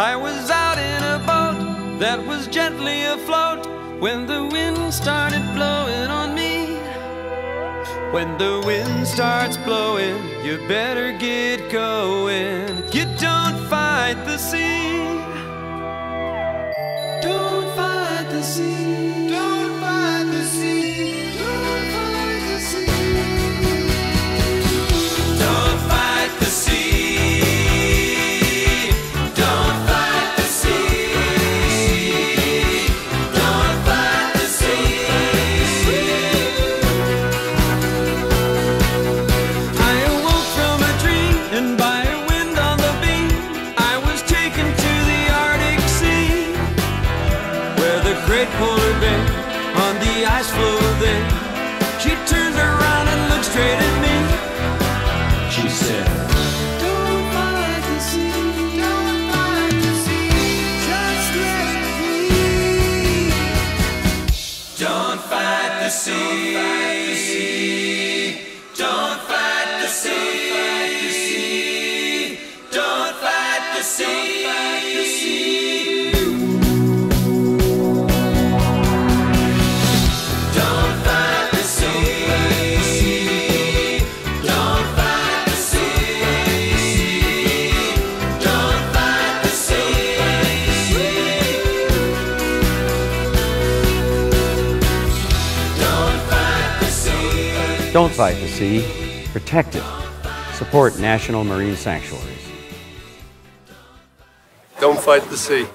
I was out in a boat that was gently afloat when the wind started blowing on me. When the wind starts blowing, you better get going. You don't fight the sea. Don't fight the sea. Don't fight the sea. Don't fight the sea. Don't fight the sea. Don't fight the sea, protect it. Support National Marine Sanctuaries. Don't fight the sea.